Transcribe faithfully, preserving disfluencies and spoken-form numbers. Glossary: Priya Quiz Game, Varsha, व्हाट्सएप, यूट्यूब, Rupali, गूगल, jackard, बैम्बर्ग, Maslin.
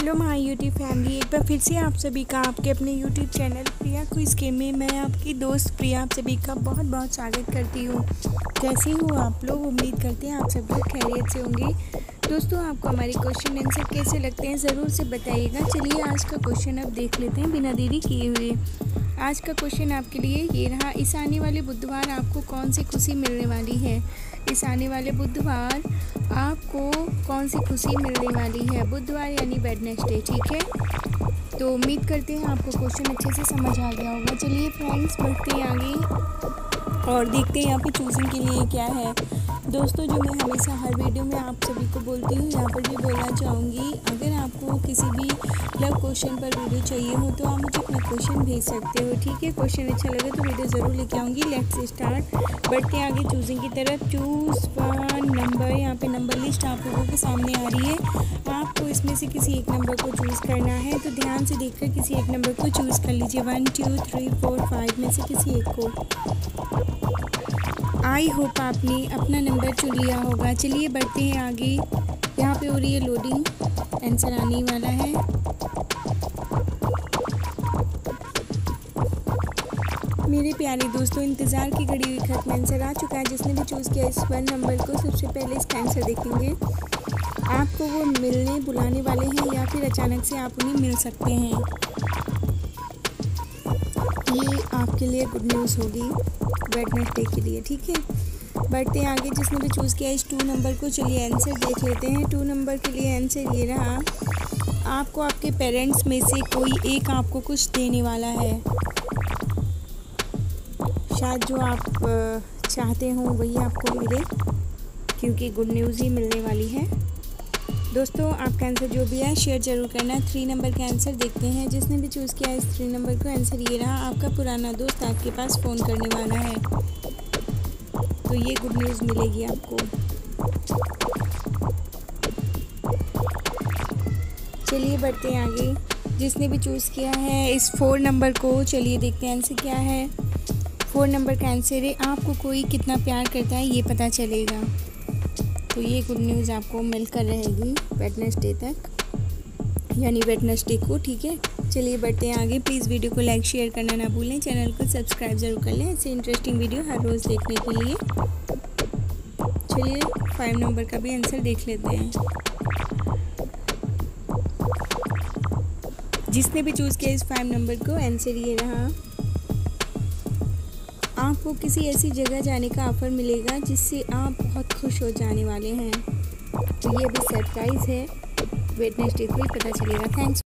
Hello my यूट्यूब family, एक बार फिर से आप सभी का आपके अपने यूट्यूब channel Priya quiz game में मैं आपकी दोस्त प्रिया आप सभी का बहुत बहुत स्वागत करती हूँ। कैसे हो आप लोग? उम्मीद करते हैं आप सब लोग खैरियत से होंगे। दोस्तों, आपको हमारे क्वेश्चन आंसर कैसे लगते हैं ज़रूर से बताइएगा। चलिए आज का क्वेश्चन अब देख लेते हैं बिना देरी किए हुए। आज का क्वेश्चन आपके लिए ये रहा, इस आने वाले बुधवार आपको कौन सी खुशी मिलने वाली है? इस आने वाले बुधवार आपको कौन सी खुशी मिलने वाली है? बुधवार यानी वेडनेसडे, ठीक है। तो उम्मीद करते हैं आपको क्वेश्चन अच्छे से समझ आ गया होगा। चलिए फ्रेंड्स, बढ़ते हैं आगे और देखते हैं यहाँ पे चूज़िंग के लिए क्या है। दोस्तों, जो मैं हमेशा हर वीडियो में आप सभी को बोलती हूँ, यहाँ पर भी बोलना चाहूँगी, अगर आपको किसी भी लव क्वेश्चन पर वीडियो चाहिए हो तो आप मुझे अपना क्वेश्चन भेज सकते हो, ठीक है। क्वेश्चन अच्छा लगे तो वीडियो ज़रूर लेके आऊँगी। लेट्स स्टार्ट, बढ़ते हैं आगे चूजिंग की तरफ। चूज़ वन नंबर, यहाँ पे नंबर लिस्ट आप लोगों के सामने आ रही है। आपको इसमें से किसी एक नंबर को चूज़ करना है, तो ध्यान से देखकर किसी एक नंबर को चूज़ कर लीजिए। One two three four five में से किसी एक को। आई होप आपने अपना नंबर चुन लिया होगा। चलिए बढ़ते हैं आगे। यहाँ पे हो रही है लोडिंग, आंसर आने वाला है। मेरे प्यारे दोस्तों, इंतज़ार की घड़ी हुई खत्म, आंसर आ चुका है। जिसने भी चूज़ किया इस वन नंबर को, सबसे पहले इसका आंसर देखेंगे। आपको वो मिलने बुलाने वाले हैं या फिर अचानक से आप उन्हें मिल सकते हैं। ये आपके लिए गुड न्यूज़ होगी वेडनेसडे के लिए, ठीक है। बढ़ते हैं आगे, जिसने भी चूज़ किया इस टू नंबर को, चलिए आंसर देख लेते हैं। टू नंबर के लिए आंसर ये रहा, आपको आपके पेरेंट्स में से कोई एक आपको कुछ देने वाला है। शायद जो आप चाहते हो वही आपको मिले, क्योंकि गुड न्यूज़ ही मिलने वाली है। दोस्तों, आपका आंसर जो भी है शेयर ज़रूर करना। थ्री नंबर का आंसर देखते हैं, जिसने भी चूज़ किया इस थ्री नंबर को, आंसर ये रहा, आपका पुराना दोस्त आपके पास फ़ोन करने वाला है, तो ये गुड न्यूज़ मिलेगी आपको। चलिए बढ़ते हैं आगे, जिसने भी चूज़ किया है इस फोर नंबर को, चलिए देखते हैं आंसर क्या है। फोर नंबर का आंसर है, आपको कोई कितना प्यार करता है ये पता चलेगा, तो ये गुड न्यूज़ आपको मिलकर रहेगी वेडनेसडे तक, यानी वेडनेसडे को, ठीक है। चलिए बढ़ते हैं आगे। प्लीज़ वीडियो को लाइक शेयर करना ना भूलें, चैनल को सब्सक्राइब ज़रूर कर लें, ऐसे इंटरेस्टिंग वीडियो हर रोज़ देखने के लिए। चलिए फाइव नंबर का भी आंसर देख लेते हैं। जिसने भी चूज़ किया इस फाइव नंबर को, आंसर ये रहा, आपको किसी ऐसी जगह जाने का ऑफर मिलेगा जिससे आप बहुत खुश हो जाने वाले हैं, तो ये भी सरप्राइज़ है, वेडनेसडे को ही पता चलेगा। थैंक्स।